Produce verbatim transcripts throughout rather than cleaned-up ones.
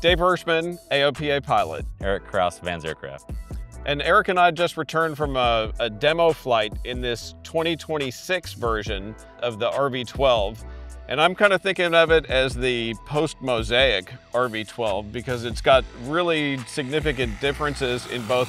Dave Hirschman, A O P A pilot. Eric Krauss, Vans Aircraft. And Eric and I just returned from a, a demo flight in this twenty twenty-six version of the R V twelve. And I'm kind of thinking of it as the post-mosaic R V twelve because it's got really significant differences in both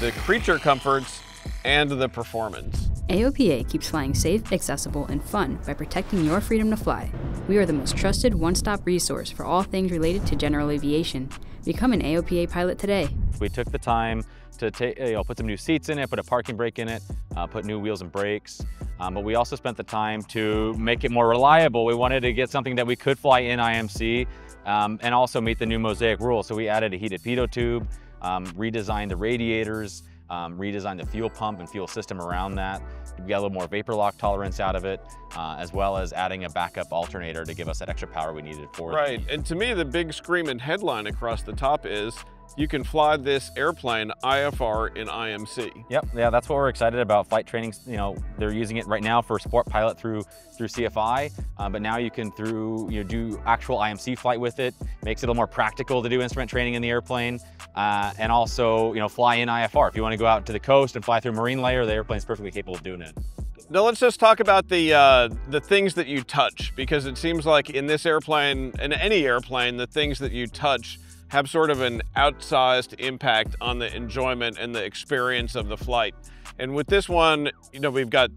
the creature comforts and the performance. A O P A keeps flying safe, accessible, and fun by protecting your freedom to fly. We are the most trusted one-stop resource for all things related to general aviation. Become an A O P A pilot today. We took the time to take, you know, put some new seats in it, put a parking brake in it, uh, put new wheels and brakes. Um, but we also spent the time to make it more reliable. We wanted to get something that we could fly in I M C um, and also meet the new mosaic rule. So we added a heated pitot tube, um, redesigned the radiators, um, redesigned the fuel pump and fuel system around that. We got a little more vapor lock tolerance out of it, uh, as well as adding a backup alternator to give us that extra power we needed for it. Right, and to me the big screaming headline across the top is, you can fly this airplane I F R in I M C. Yep, yeah, that's what we're excited about. Flight training, you know, they're using it right now for sport pilot through through C F I, uh, but now you can through you know, do actual I M C flight with it. Makes it a little more practical to do instrument training in the airplane, uh, and also you know fly in I F R. If you want to go out to the coast and fly through marine layer, the airplane's perfectly capable of doing it. Now let's just talk about the uh, the things that you touch, because it seems like in this airplane, in any airplane, the things that you touch have sort of an outsized impact on the enjoyment and the experience of the flight. And with this one, you know, we've got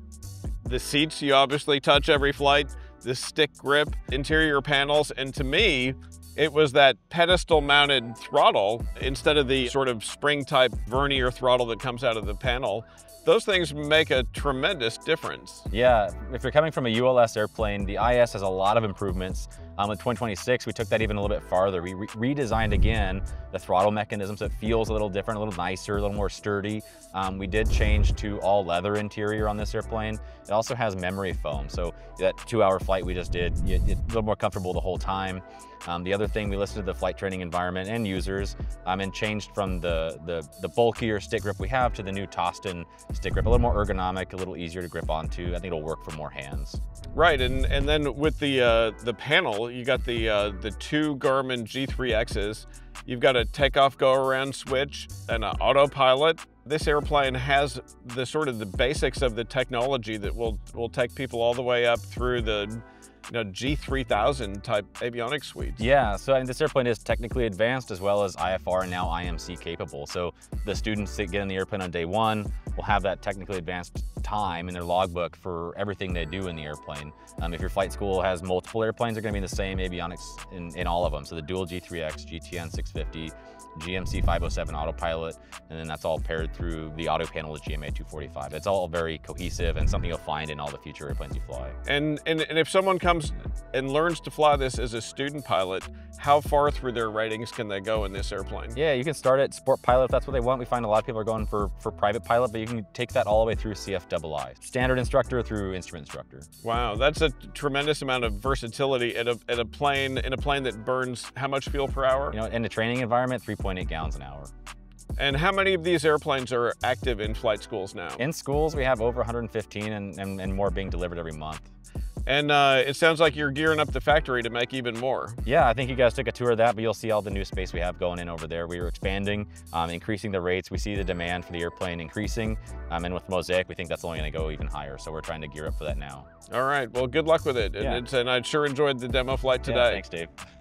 the seats you obviously touch every flight, the stick grip, interior panels, and to me, it was that pedestal-mounted throttle instead of the sort of spring-type vernier throttle that comes out of the panel. Those things make a tremendous difference. Yeah, if you're coming from a U L S airplane, the I S has a lot of improvements. Um, with twenty twenty-six, we took that even a little bit farther. We re redesigned again the throttle mechanism so it feels a little different, a little nicer, a little more sturdy. Um, we did change to all leather interior on this airplane. It also has memory foam, so that two-hour flight we just did, it, it's a little more comfortable the whole time. Um, the other thing, we listened to the flight training environment and users, um, and changed from the, the, the bulkier stick grip we have to the new Tostin stick grip, a little more ergonomic, a little easier to grip onto. I think it'll work for more hands. Right, and, and then with the, uh, the panel, you got the, uh, the two Garmin G three X's, you've got a takeoff go-around switch and an autopilot. This airplane has the sort of the basics of the technology that will, will take people all the way up through the you know, G three thousand type avionics suites. Yeah, so and this airplane is technically advanced as well as I F R and now I M C capable. So the students that get in the airplane on day one will have that technically advanced time in their logbook for everything they do in the airplane. Um, if your flight school has multiple airplanes, they're gonna be in the same avionics in, in all of them. So the dual G three X, G T N six fifty, G M C five oh seven autopilot, and then that's all paired through the auto panel with G M A two forty-five. It's all very cohesive and something you'll find in all the future airplanes you fly. And, and, and if someone comes and learns to fly this as a student pilot, how far through their ratings can they go in this airplane? Yeah, you can start at sport pilot if that's what they want. We find a lot of people are going for, for private pilot, but you can take that all the way through C F I I, standard instructor through instrument instructor. Wow, that's a tremendous amount of versatility at a, at a plane, in a plane that burns how much fuel per hour? You know, in a training environment, three point eight gallons an hour. And how many of these airplanes are active in flight schools now? In schools, we have over one hundred fifteen and, and, and more being delivered every month. And uh, it sounds like you're gearing up the factory to make even more. Yeah, I think you guys took a tour of that, but you'll see all the new space we have going in over there. We are expanding, um, increasing the rates. We see the demand for the airplane increasing. Um, and with Mosaic, we think that's only gonna go even higher. So we're trying to gear up for that now. All right, well, good luck with it. And, yeah. it's, and I sure enjoyed the demo flight today. Yeah, thanks, Dave.